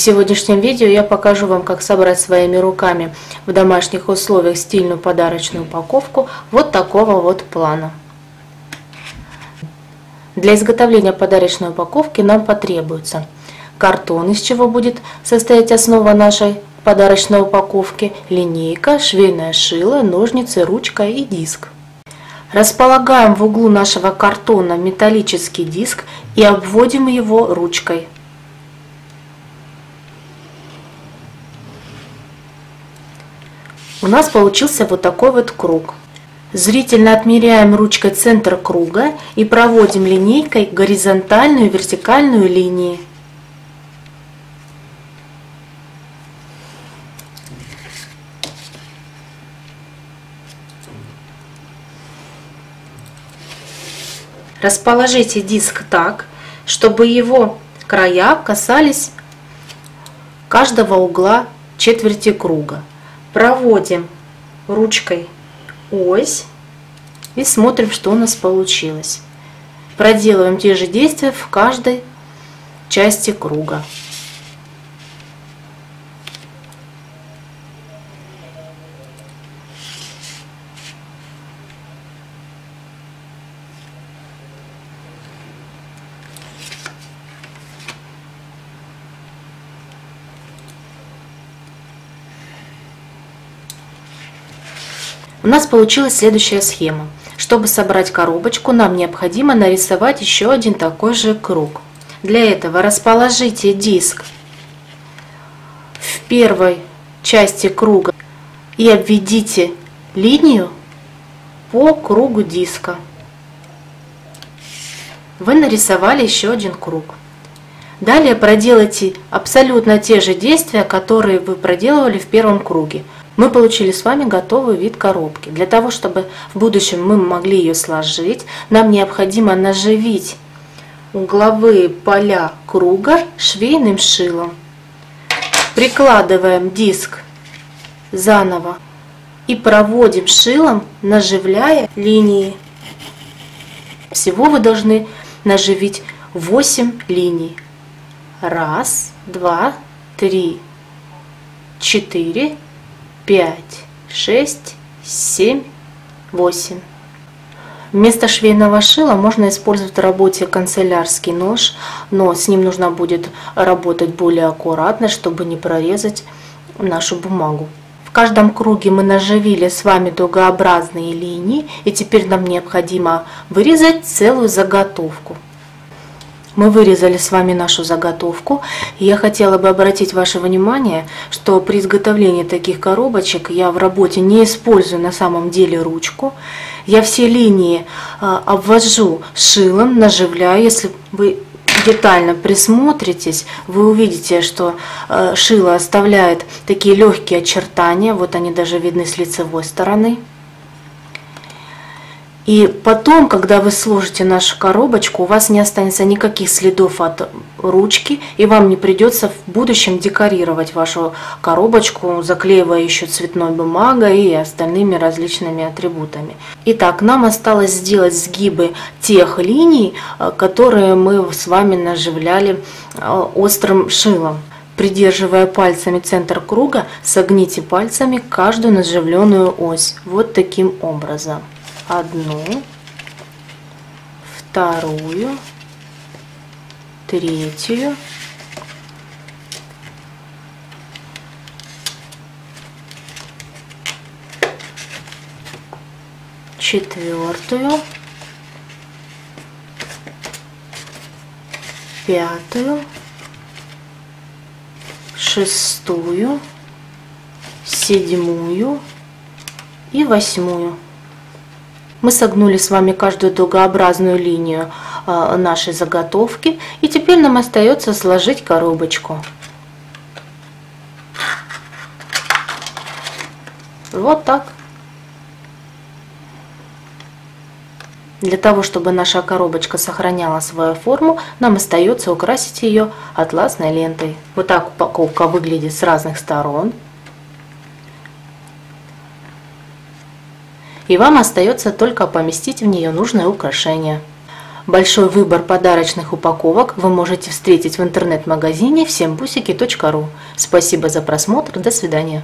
сегодняшнем видео я покажу вам, как собрать своими руками в домашних условиях стильную подарочную упаковку вот такого вот плана. Для изготовления подарочной упаковки нам потребуется картон, из чего будет состоять основа нашей подарочной упаковки, линейка, швейное шило, ножницы, ручка и диск. Располагаем в углу нашего картона металлический диск и обводим его ручкой. У нас получился вот такой вот круг. Зрительно отмеряем ручкой центр круга и проводим линейкой горизонтальную и вертикальную линии. Расположите диск так, чтобы его края касались каждого угла четверти круга. Проводим ручкой ось и смотрим, что у нас получилось. Проделываем те же действия в каждой части круга. У нас получилась следующая схема. Чтобы собрать коробочку, нам необходимо нарисовать еще один такой же круг. Для этого расположите диск в первой части круга и обведите линию по кругу диска. Вы нарисовали еще один круг. Далее проделайте абсолютно те же действия, которые вы проделывали в первом круге. Мы получили с вами готовый вид коробки. Для того, чтобы в будущем мы могли ее сложить, нам необходимо наживить угловые поля круга швейным шилом. Прикладываем диск заново и проводим шилом, наживляя линии. Всего вы должны наживить 8 линий. 1, 2, 3, 4, 5, 6, 7, 8. Вместо швейного шила можно использовать в работе канцелярский нож, но с ним нужно будет работать более аккуратно, чтобы не прорезать нашу бумагу. В каждом круге мы наживили с вами дугообразные линии, и теперь нам необходимо вырезать целую заготовку. Мы вырезали с вами нашу заготовку, и я хотела бы обратить ваше внимание, что при изготовлении таких коробочек я в работе не использую на самом деле ручку. Я все линии обвожу шилом, наживляю. Если вы детально присмотритесь, вы увидите, что шило оставляет такие легкие очертания, вот они даже видны с лицевой стороны. И потом, когда вы сложите нашу коробочку, у вас не останется никаких следов от ручки, и вам не придется в будущем декорировать вашу коробочку, заклеивая еще цветной бумагой и остальными различными атрибутами. Итак, нам осталось сделать сгибы тех линий, которые мы с вами наживляли острым шилом. Придерживая пальцами центр круга, согните пальцами каждую наживленную ось. Вот таким образом. Одну, вторую, третью, четвертую, пятую, шестую, седьмую и восьмую. Мы согнули с вами каждую дугообразную линию нашей заготовки, и теперь нам остается сложить коробочку. Вот так. Для того, чтобы наша коробочка сохраняла свою форму, нам остается украсить ее атласной лентой. Вот так упаковка выглядит с разных сторон. И вам остается только поместить в нее нужное украшение. Большой выбор подарочных упаковок вы можете встретить в интернет-магазине vsembusiki.ru. Спасибо за просмотр, до свидания.